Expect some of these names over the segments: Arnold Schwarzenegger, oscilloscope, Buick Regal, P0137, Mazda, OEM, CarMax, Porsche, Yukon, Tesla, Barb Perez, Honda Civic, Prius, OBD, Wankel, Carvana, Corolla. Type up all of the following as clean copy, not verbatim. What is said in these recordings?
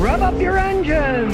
Rev up your engine!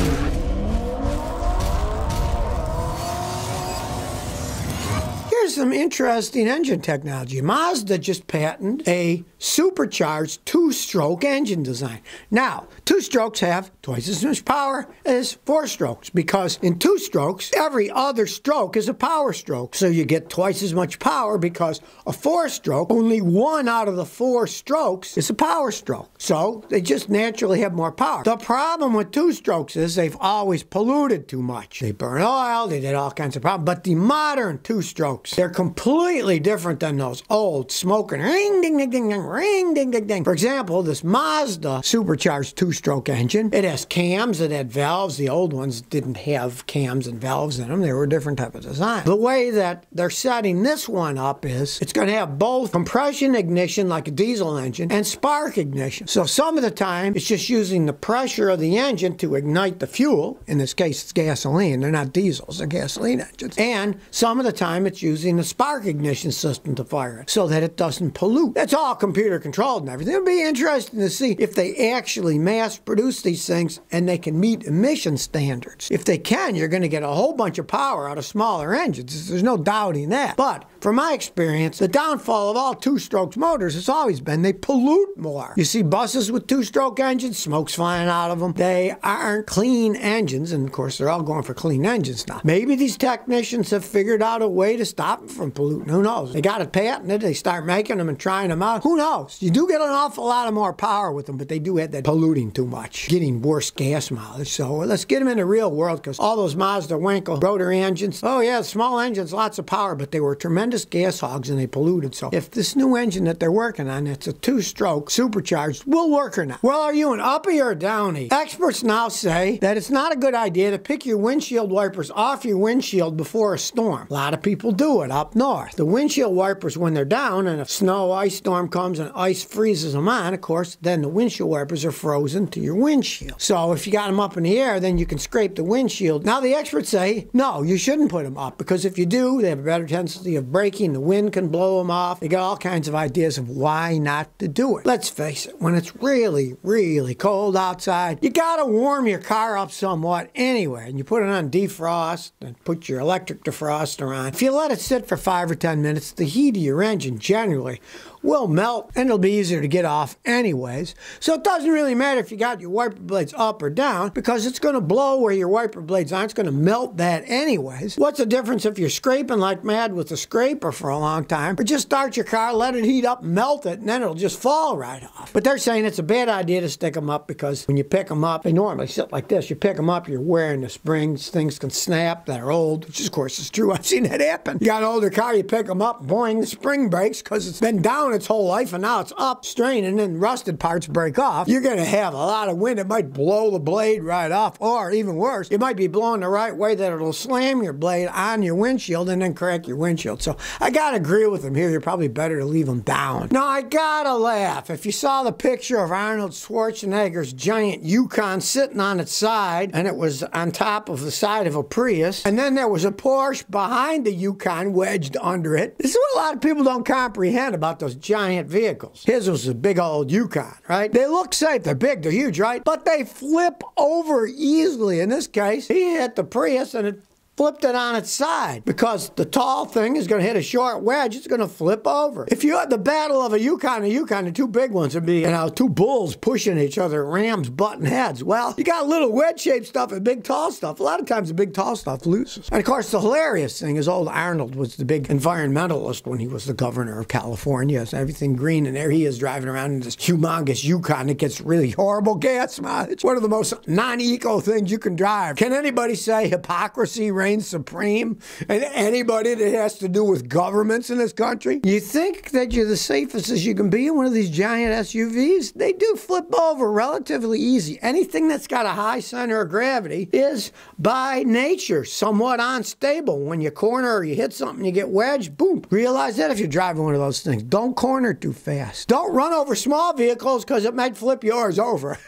Here's some interesting engine technology. Mazda just patented a supercharged two-stroke engine design. Now, two strokes have twice as much power as four strokes because in two strokes, every other stroke is a power stroke. So you get twice as much power because a four stroke, only one out of the four strokes is a power stroke. So they just naturally have more power. The problem with two strokes is they've always polluted too much. They burn oil, they did all kinds of problems. But the modern two strokes, they're completely different than those old smoking ring, ding, ding, ding, ding. Ring, ding, ding, ding. For example, this Mazda supercharged two-stroke engine, it has cams, it had valves. The old ones didn't have cams and valves in them. They were a different type of design. The way that they're setting this one up is it's going to have both compression ignition like a diesel engine and spark ignition. So some of the time, it's just using the pressure of the engine to ignite the fuel. In this case, it's gasoline. They're not diesels. They're gasoline engines. And some of the time, it's using the spark ignition system to fire it so that it doesn't pollute. That's all computer controlled and everything. It'll be interesting to see if they actually mass produce these things and they can meet emission standards. If they can, you're going to get a whole bunch of power out of smaller engines. There's no doubting that. But from my experience, the downfall of all two-stroke motors has always been they pollute more. You see buses with two-stroke engines, smoke's flying out of them. They aren't clean engines, and of course they're all going for clean engines now. Maybe these technicians have figured out a way to stop them from polluting. Who knows? They got it patented. They start making them and trying them out. Who knows? You do get an awful lot of more power with them, but they do have that polluting too much, getting worse gas mileage. So let's get them in the real world, because all those Mazda Wankel rotary engines, oh yeah, small engines, lots of power, but they were tremendous gas hogs and they polluted. So if this new engine that they're working on, it's a two-stroke supercharged, will work or not? Well, are you an uppie or a downie? Experts now say that it's not a good idea to pick your windshield wipers off your windshield before a storm. A lot of people do it up north. The windshield wipers, when they're down and a snow, ice storm comes and ice freezes them on, of course, then the windshield wipers are frozen to your windshield. So if you got them up in the air, then you can scrape the windshield. Now the experts say, no, you shouldn't put them up, because if you do, they have a better tendency of breaking. The wind can blow them off. They got all kinds of ideas of why not to do it. Let's face it, when it's really, really cold outside, you gotta warm your car up somewhat anyway, and you put it on defrost and put your electric defroster on. If you let it sit for 5 or 10 minutes, the heat of your engine generally will melt and it'll be easier to get off anyways. So it doesn't really matter if you got your wiper blades up or down, because it's going to blow where your wiper blades are. It's going to melt that anyways. What's the difference if you're scraping like mad with a scraper for a long time, or just start your car, let it heat up, melt it, and then it'll just fall right off. But they're saying it's a bad idea to stick them up, because when you pick them up, they normally sit like this. You pick them up, you're wearing the springs, things can snap that are old, which of course is true. I've seen that happen. You got an older car, you pick them up, boing, the spring breaks because it's been down its whole life and now it's up straining and rusted parts break off. You're going to have a lot of wind. It might blow the blade right off, or even worse, it might be blowing the right way that it'll slam your blade on your windshield and then crack your windshield. So I got to agree with them here. You're probably better to leave them down. Now I got to laugh. If you saw the picture of Arnold Schwarzenegger's giant Yukon sitting on its side, and it was on top of the side of a Prius, and then there was a Porsche behind the Yukon wedged under it. This is what a lot of people don't comprehend about those giant vehicles. His was a big old Yukon, right? They look safe. They're big. They're huge, right? But they flip over easily. In this case, he hit the Prius and it flipped it on its side, because the tall thing is going to hit a short wedge. It's going to flip over. If you had the battle of a Yukon and Yukon, the two big ones would be, you know, two bulls pushing each other, rams butting heads. Well, you got little wedge-shaped stuff and big tall stuff. A lot of times the big tall stuff loses. And of course, the hilarious thing is old Arnold was the big environmentalist when he was the governor of California. So everything green, and there he is driving around in this humongous Yukon that gets really horrible gas mileage. One of the most non-eco things you can drive. Can anybody say hypocrisy supreme, and anybody that has to do with governments in this country? You think that you're the safest as you can be in one of these giant SUVs? They do flip over relatively easy. Anything that's got a high center of gravity is by nature somewhat unstable. When you corner or you hit something, you get wedged, boom. Realize that if you're driving one of those things. Don't corner too fast. Don't run over small vehicles, because it might flip yours over.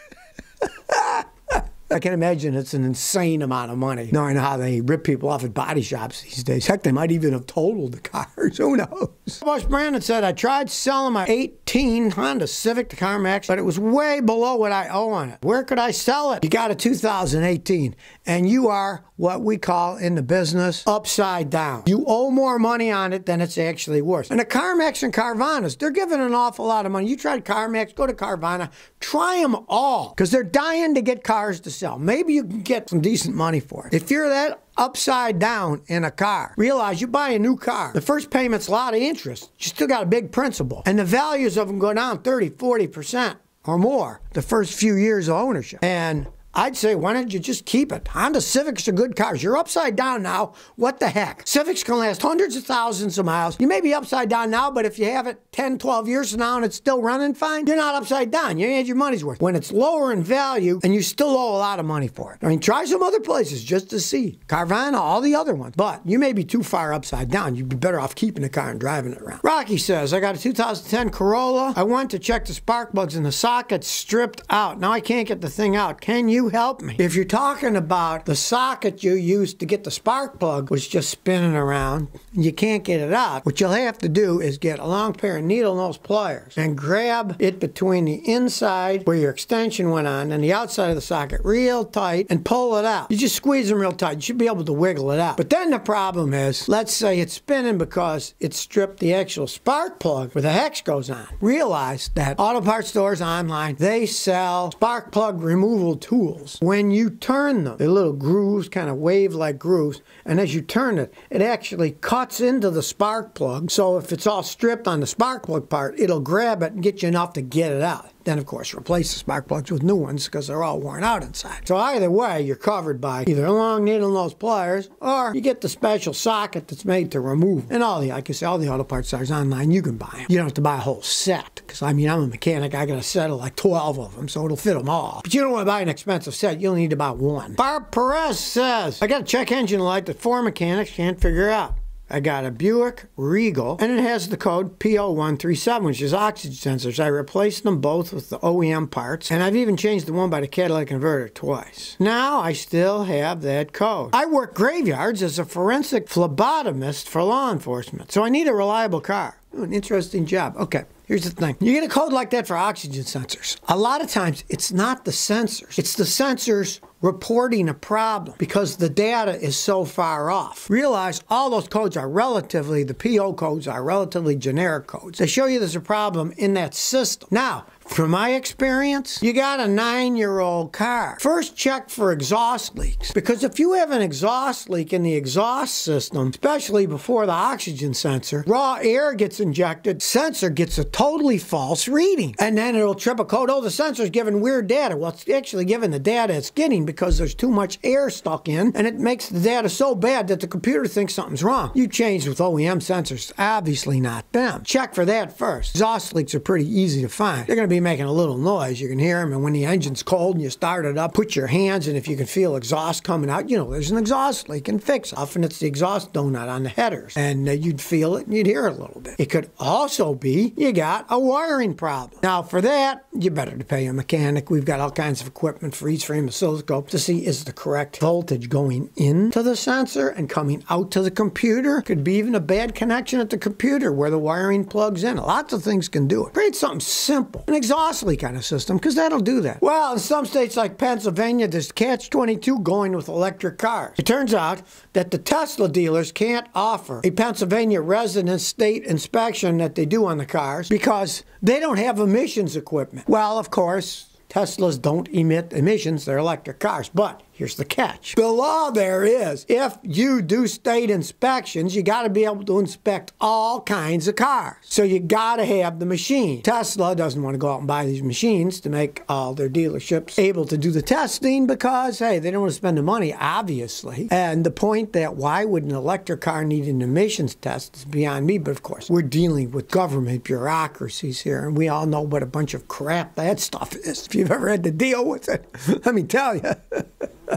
I can imagine it's an insane amount of money, knowing how they rip people off at body shops these days. Heck, they might even have totaled the cars. Who knows? Boss Brandon said, I tried selling my 8 2015 Honda Civic, the CarMax, but it was way below what I owe on it. Where could I sell it? You got a 2018, and you are what we call in the business upside down. You owe more money on it than it's actually worth. And the CarMax and Carvanas, they're giving an awful lot of money. You tried CarMax, go to Carvana, try them all, because they're dying to get cars to sell. Maybe you can get some decent money for it. If you're that upside down in a car, realize you buy a new car, the first payment's a lot of interest, you still got a big principal, and the values of them go down 30-40% or more the first few years of ownership. And I'd say, why don't you just keep it? Honda Civics are good cars. You're upside down now. What the heck? Civics can last hundreds of thousands of miles. You may be upside down now, but if you have it 10, 12 years from now and it's still running fine, you're not upside down. You ain't your money's worth. When it's lower in value and you still owe a lot of money for it. I mean, try some other places just to see. Carvana, all the other ones. But you may be too far upside down. You'd be better off keeping the car and driving it around. Rocky says, I got a 2010 Corolla. I went to check the spark plugs and the socket stripped out. Now I can't get the thing out. Can you help me? If you're talking about the socket you used to get the spark plug was just spinning around and you can't get it out, what you'll have to do is get a long pair of needle nose pliers and grab it between the inside where your extension went on and the outside of the socket real tight and pull it out. You just squeeze them real tight. You should be able to wiggle it out. But then the problem is, let's say it's spinning because it stripped the actual spark plug where the hex goes on. Realize that auto parts stores online, they sell spark plug removal tools. When you turn them, they're little grooves, kind of wave-like grooves, and as you turn it, it actually cuts into the spark plug. So if it's all stripped on the spark plug part, it'll grab it and get you enough to get it out. Then, of course, replace the spark plugs with new ones because they're all worn out inside. So either way, you're covered by either long needle nose pliers or you get the special socket that's made to remove them. And all the, like I say, all the auto parts stores online, you can buy them. You don't have to buy a whole set because, I mean, I'm a mechanic. I got a set of like 12 of them, so it'll fit them all. But you don't want to buy an expensive set. You'll need to buy one. Barb Perez says, I got a check engine light that four mechanics can't figure out. I got a Buick Regal, and it has the code P0137, which is oxygen sensors. I replaced them both with the OEM parts, and I've even changed the one by the catalytic converter twice. Now I still have that code. I work graveyards as a forensic phlebotomist for law enforcement, so I need a reliable car. Ooh, an interesting job. Okay. Here's the thing. You get a code like that for oxygen sensors. A lot of times, it's not the sensors. It's the sensors reporting a problem because the data is so far off. Realize all those codes are relatively, the PO codes are relatively generic codes. They show you there's a problem in that system. Now, from my experience, you got a 9-year-old car. First, check for exhaust leaks. Because if you have an exhaust leak in the exhaust system, especially before the oxygen sensor, raw air gets injected, sensor gets a totally false reading. And then it'll trip a code, oh, the sensor's giving weird data. Well, it's actually giving the data it's getting because there's too much air stuck in, and it makes the data so bad that the computer thinks something's wrong. You changed with OEM sensors, obviously not them. Check for that first. Exhaust leaks are pretty easy to find. They're going to be making a little noise. You can hear them, and when the engine's cold and you start it up, put your hands, and if you can feel exhaust coming out, you know there's an exhaust leak, and fix it. Often it's the exhaust donut on the headers, and you'd feel it and you'd hear it a little bit. It could also be you got a wiring problem. Now for that, you better pay a mechanic. We've got all kinds of equipment for each frame oscilloscope to see is the correct voltage going into the sensor and coming out to the computer. Could be even a bad connection at the computer where the wiring plugs in. Lots of things can do it. Create something simple. An exhaust leak kind of system, because that'll do that. Well, in some states like Pennsylvania, there's catch-22 going with electric cars. It turns out that the Tesla dealers can't offer a Pennsylvania resident state inspection that they do on the cars because they don't have emissions equipment. Well, of course, Teslas don't emit emissions, they're electric cars. But here's the catch. The law there is, if you do state inspections, you got to be able to inspect all kinds of cars. So you got to have the machine. Tesla doesn't want to go out and buy these machines to make all their dealerships able to do the testing because, hey, they don't want to spend the money, obviously. And the point that why would an electric car need an emissions test is beyond me. But of course, we're dealing with government bureaucracies here, and we all know what a bunch of crap that stuff is. If you've ever had to deal with it, let me tell you.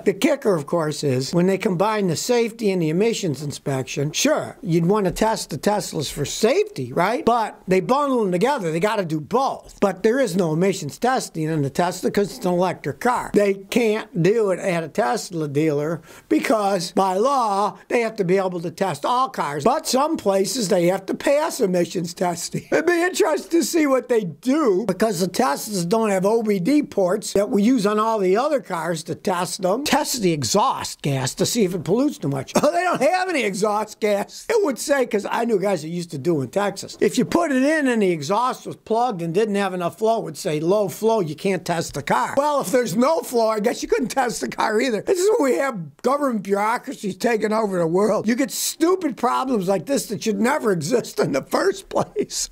The kicker, of course, is when they combine the safety and the emissions inspection, sure, you'd want to test the Teslas for safety, right? But they bundle them together. They got to do both. But there is no emissions testing in the Tesla because it's an electric car. They can't do it at a Tesla dealer because by law, they have to be able to test all cars. But some places they have to pass emissions testing. It'd be interesting to see what they do because the Teslas don't have OBD ports that we use on all the other cars to test them. Test the exhaust gas to see if it pollutes too much. Oh, they don't have any exhaust gas. It would say, because I knew guys that used to do in Texas, if you put it in and the exhaust was plugged and didn't have enough flow, it would say low flow, you can't test the car. Well, if there's no flow, I guess you couldn't test the car either. This is when we have government bureaucracies taking over the world. You get stupid problems like this that should never exist in the first place.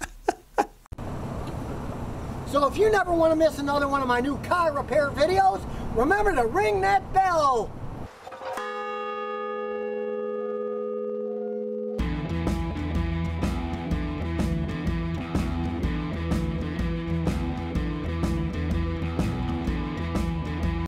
So if you never want to miss another one of my new car repair videos, remember to ring that bell.